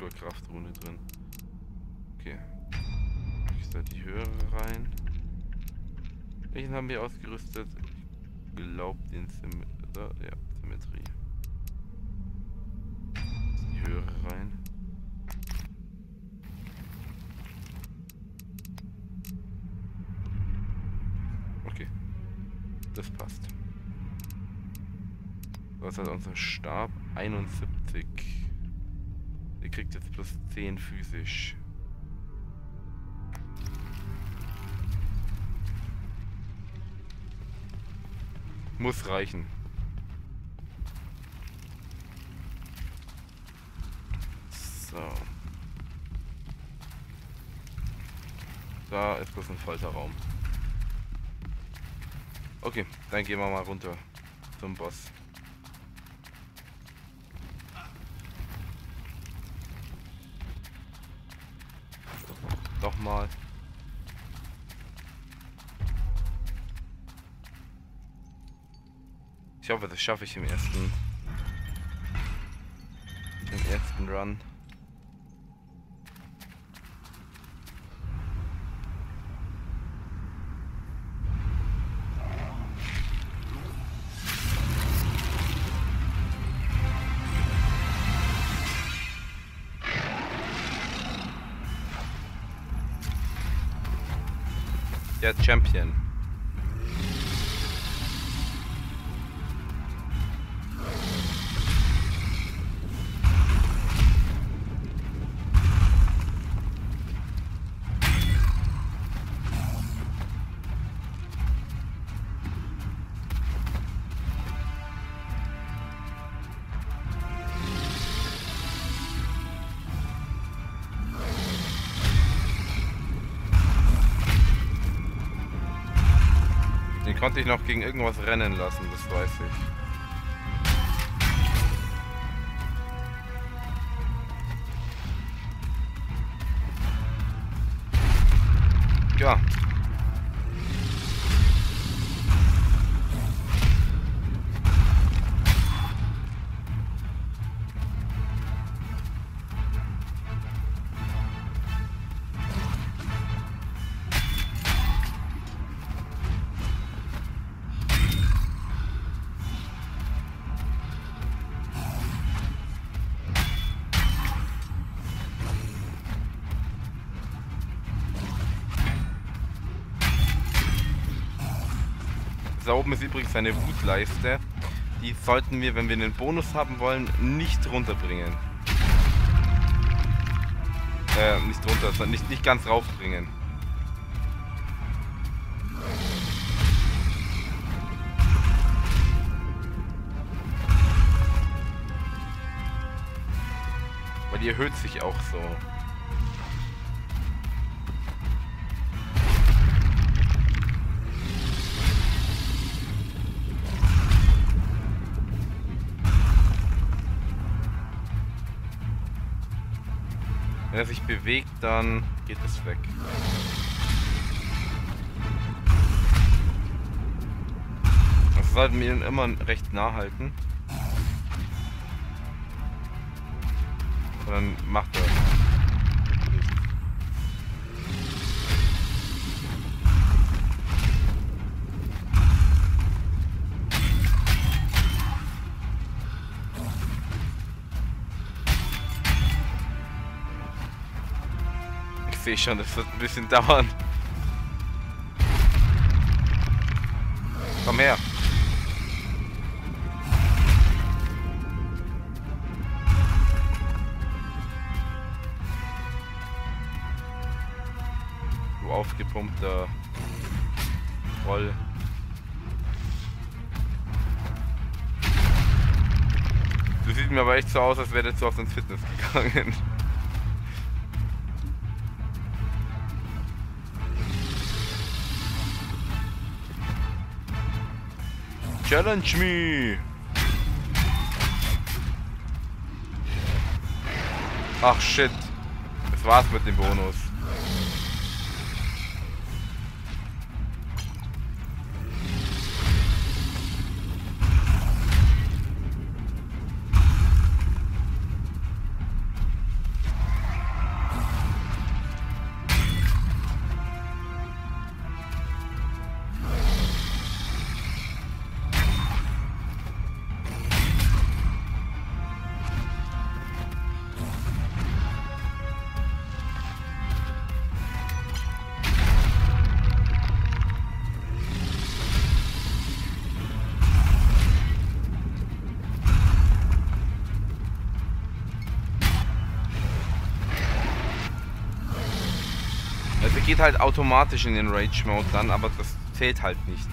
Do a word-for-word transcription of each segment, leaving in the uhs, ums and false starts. Überkraftrune drin. Okay. Ich da die höhere rein. Welchen haben wir ausgerüstet? Ich glaube den Symmetrie. Ja, Symmetrie. Die höhere rein. Okay. Das passt. Was hat unser Stab? einundsiebzig. Der kriegt jetzt plus zehn physisch. Muss reichen. So. Da ist bloß ein Folterraum. Okay, dann gehen wir mal runter zum Boss. Nochmal. Ich hoffe, das schaffe ich im ersten, im ersten Run. Der Champion. Konnte ich noch gegen irgendwas rennen lassen, das weiß ich. Ja. Da oben ist übrigens eine Wutleiste. Die sollten wir, wenn wir einen Bonus haben wollen, nicht runterbringen. Äh, nicht runter, sondern nicht, nicht ganz raufbringen. Weil die erhöht sich auch so. Wenn er sich bewegt, dann geht es weg. Das sollten wir ihn immer recht nah halten. Und dann macht er. Ich sehe schon, das wird ein bisschen dauern. Komm her. Du aufgepumpter Troll. Du siehst mir aber echt so aus, als wäre du oft ins Fitness gegangen. Challenge me! Ach shit. Das war's mit dem Bonus. Der geht halt automatisch in den Rage-Mode dann, aber das zählt halt nicht.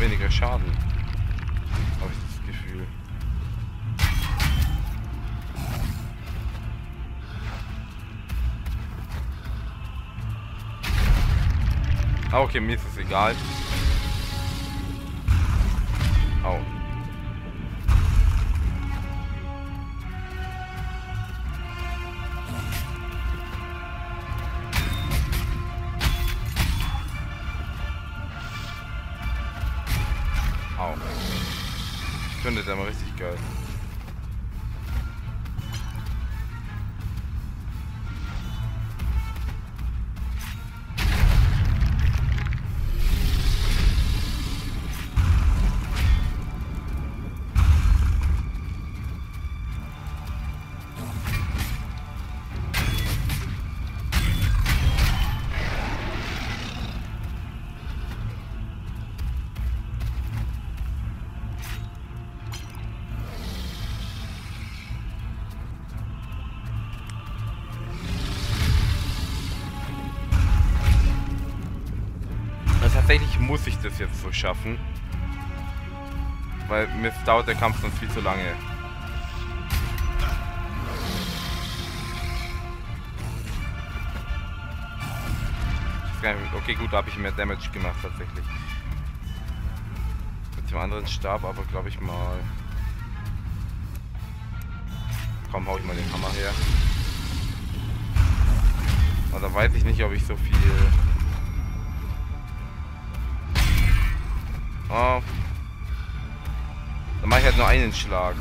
Weniger Schaden, habe ich das Gefühl. Ah, okay, mir ist es egal. Au. Findet er mal richtig geil. Tatsächlich muss ich das jetzt so schaffen, weil mir dauert der Kampf sonst viel zu lange. Okay, gut, da habe ich mehr Damage gemacht tatsächlich. Mit dem anderen Stab aber glaube ich mal... Komm, hau ich mal den Hammer her. Aber da weiß ich nicht, ob ich so viel... Oh. Dann mache ich halt nur einen Schlag.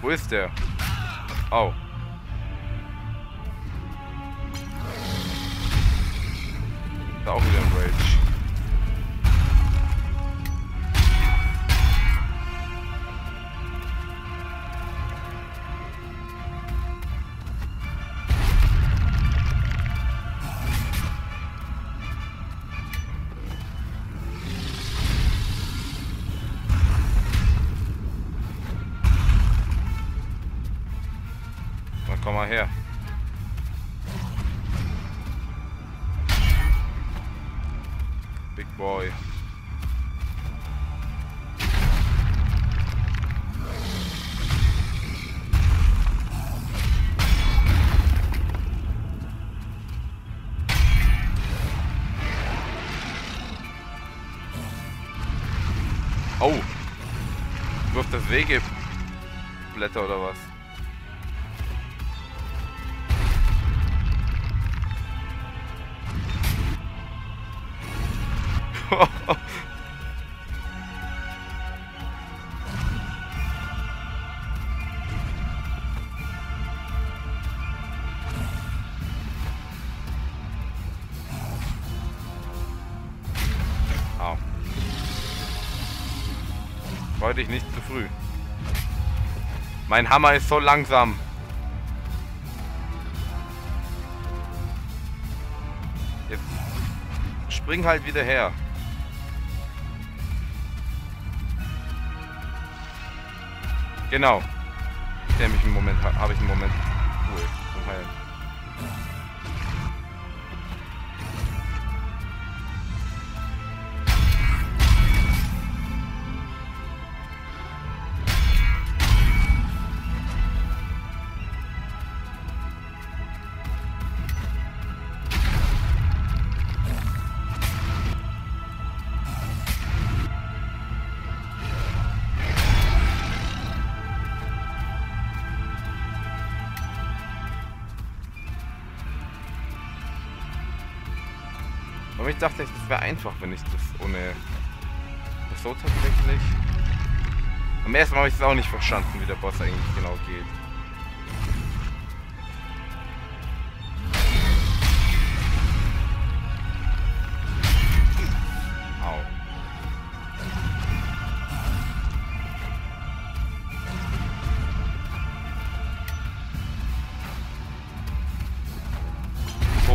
Wo ist der? Au. Oh. Da auch wieder ein Rage. Komm mal her. Big Boy. Oh. Wirft das Wegeblätter oder was? Au. Freu dich nicht zu früh. Mein Hammer ist so langsam. Jetzt spring halt wieder her. Genau. Ich nehme mich einen Moment, habe ich einen Moment. Cool. Zum Heilen. Aber ich dachte, das wäre einfach, wenn ich das ohne... Das so tatsächlich... Am ersten Mal habe ich es auch nicht verstanden, wie der Boss eigentlich genau geht.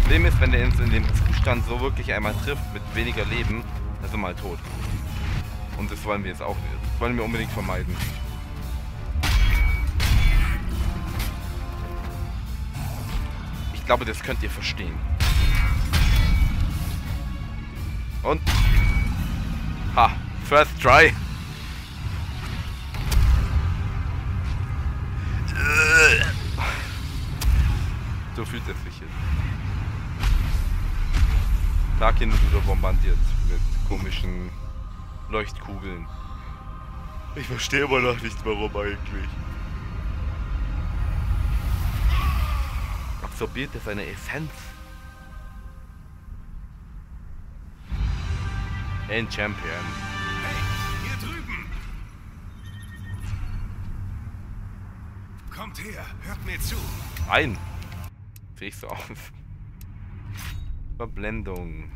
Problem ist, wenn der uns in dem Zustand so wirklich einmal trifft, mit weniger Leben, dann sind wir halt tot. Und das wollen wir jetzt auch, das wollen wir unbedingt vermeiden. Ich glaube, das könnt ihr verstehen. Und? Ha! First try! So fühlt es sich jetzt. Da hin wieder bombardiert mit komischen Leuchtkugeln. Ich verstehe immer noch nicht, warum eigentlich. Absorbiert es eine Essenz? In Champion. Hey, hier drüben! Kommt her, hört mir zu! Ein! Sehe ich so auf. Verblendung.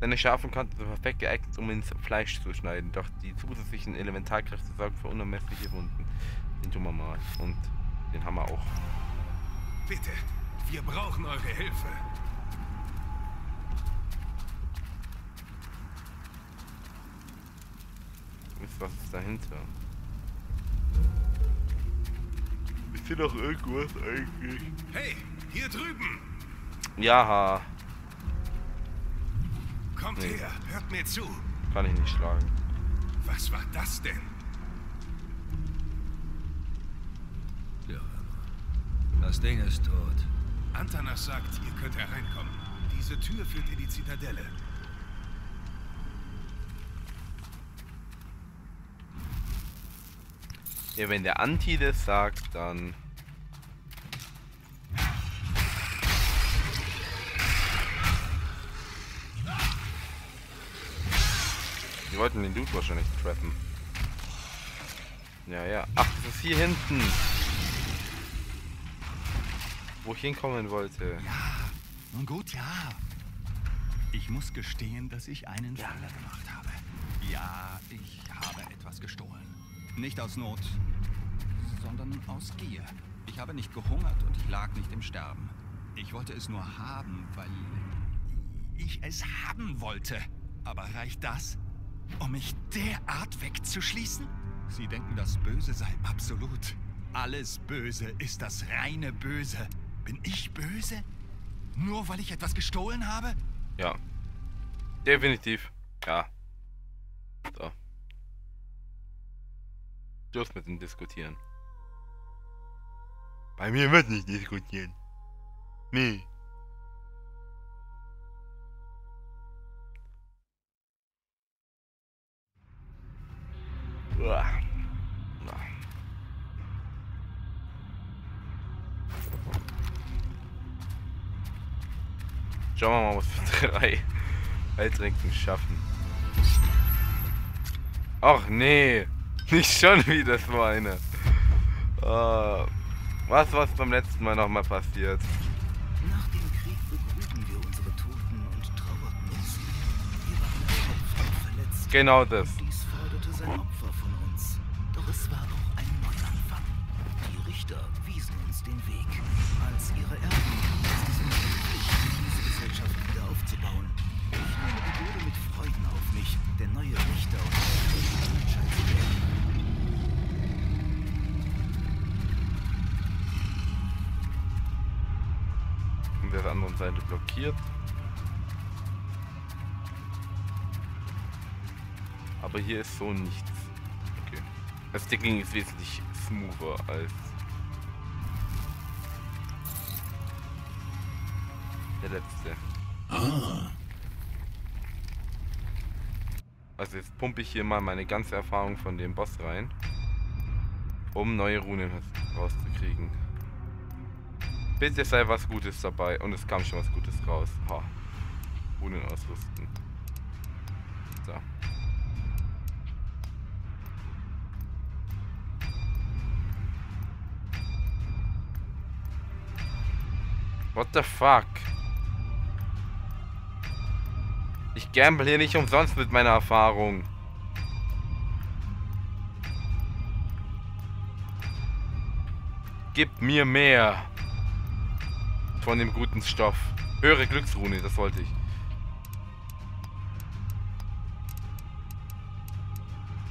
Seine scharfen Kanten sind perfekt geeignet, um ins Fleisch zu schneiden, doch die zusätzlichen Elementarkräfte sorgen für unermessliche Wunden. Den tun wir mal. Und den haben wir auch. Bitte, wir brauchen eure Hilfe. Was ist dahinter? Ist hier noch irgendwas eigentlich? Hey, hier drüben! Ja. Kommt nee. her, hört mir zu! Kann ich nicht schlagen. Was war das denn? Ja. Das Ding ist tot. Antanas sagt, ihr könnt hereinkommen. Diese Tür führt in die Zitadelle. Ja, wenn der Anti das sagt, dann... Die wollten den Dude wahrscheinlich treffen. Ja, ja. Ach, das ist hier hinten. Wo ich hinkommen wollte. Ja, nun gut, ja. Ich muss gestehen, dass ich einen Fehler ja. gemacht habe. Ja, ich habe etwas gestohlen. Nicht aus Not, sondern aus Gier. Ich habe nicht gehungert und ich lag nicht im Sterben. Ich wollte es nur haben, weil ich es haben wollte. Aber reicht das, um mich derart wegzuschließen? Sie denken, das Böse sei absolut. Alles Böse ist das reine Böse. Bin ich böse? Nur weil ich etwas gestohlen habe? Ja. Definitiv. Ja. So. Schluss mit dem Diskutieren. Bei mir wird nicht diskutieren. Nee. Uah. Uah. Schauen wir mal, was für drei Heiltrinken schaffen. Ach nee. Nicht schon wieder so eine. Uh, was was beim letzten Mal nochmal passiert? Nach dem Krieg begruben wir unsere Toten und trauerten uns. Wir waren erschöpft und verletzt. Genau das. Dies forderte sein Opfer von uns. Doch es war auch ein Neuanfang. Die Richter wiesen uns den Weg. Als ihre Erben sind sie verpflichtet, diese Gesellschaft wieder aufzubauen. Ich nehme die Würde mit Freuden auf mich. Der neue Richter und der Menschheit zu werden. Der der anderen Seite blockiert. Aber hier ist so nichts. Okay. Das Ding ist wesentlich smoother als der letzte. Ah. Also jetzt pumpe ich hier mal meine ganze Erfahrung von dem Boss rein, um neue Runen rauszukriegen. Bitte sei was Gutes dabei. Und es kam schon was Gutes raus. Ha. Runen ausrüsten. So. What the fuck? Ich gamble hier nicht umsonst mit meiner Erfahrung. Gib mir mehr von dem guten Stoff. Höhere Glücksrune, das wollte ich.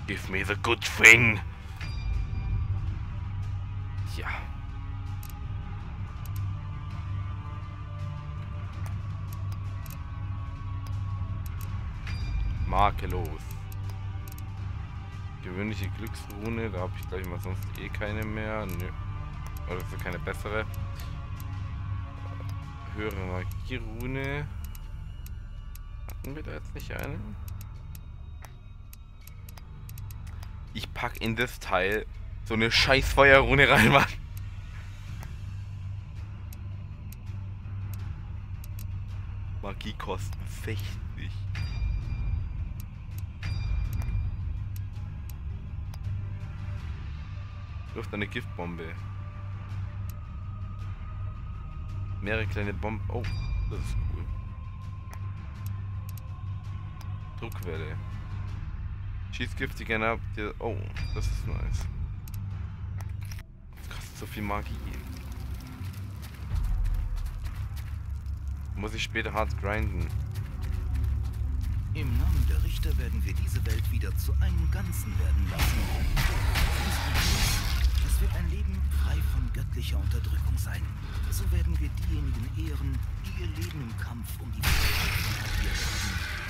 Give me the good thing. Ja. Makellos. Gewöhnliche Glücksrune, da habe ich gleich mal sonst eh keine mehr. Nö. Oder so keine bessere. Höhere Magierune. Hatten wir da jetzt nicht eine? Ich pack in das Teil so eine scheiß Feuerrune rein, Mann. Magie kosten sechzig. Wirft eine Giftbombe. Mehrere kleine Bomben. Oh, das ist cool. Druckwelle. Schießt giftig gerne ab. Oh, das ist nice. Das kostet so viel Magie. Muss ich später hart grinden. Im Namen der Richter werden wir diese Welt wieder zu einem Ganzen werden lassen. Es wird ein Leben frei von göttlicher Unterdrückung sein. So werden wir diejenigen ehren, die ihr Leben im Kampf um die Freiheit verliert haben.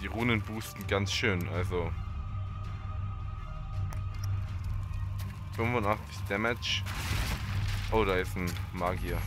Die Runen boosten ganz schön, also fünfundachtzig Damage. Oh, da ist ein Magier.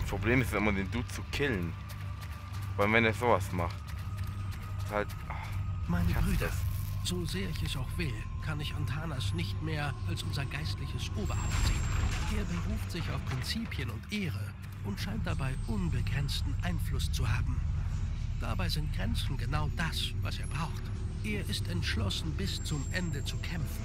Das Problem ist immer, den Dude zu killen. Weil wenn er sowas macht. Ist halt. Ach, meine Brüder, so sehr ich es auch will, kann ich Antanas nicht mehr als unser geistliches Oberhaupt sehen. Er beruft sich auf Prinzipien und Ehre und scheint dabei unbegrenzten Einfluss zu haben. Dabei sind Grenzen genau das, was er braucht. Er ist entschlossen, bis zum Ende zu kämpfen.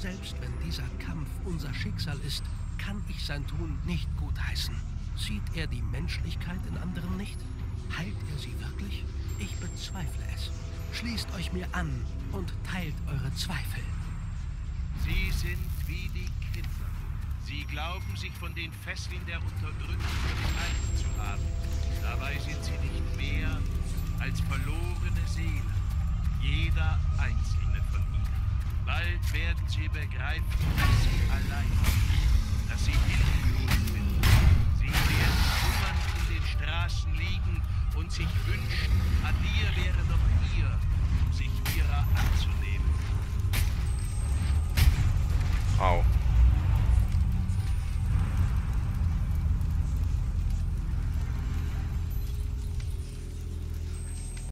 Selbst wenn dieser Kampf unser Schicksal ist, kann ich sein Tun nicht gutheißen. Sieht er die Menschlichkeit in anderen nicht? Heilt er sie wirklich? Ich bezweifle es. Schließt euch mir an und teilt eure Zweifel. Sie sind wie die Kinder. Sie glauben, sich von den Fesseln der Unterdrückung befreit zu haben. Dabei sind sie nicht mehr als verlorene Seelen. Jeder einzelne von ihnen. Bald werden sie begreifen, dass sie allein sind. Dass sie hilflos sind. Sie werden schummernd in den Straßen liegen und sich wünschen,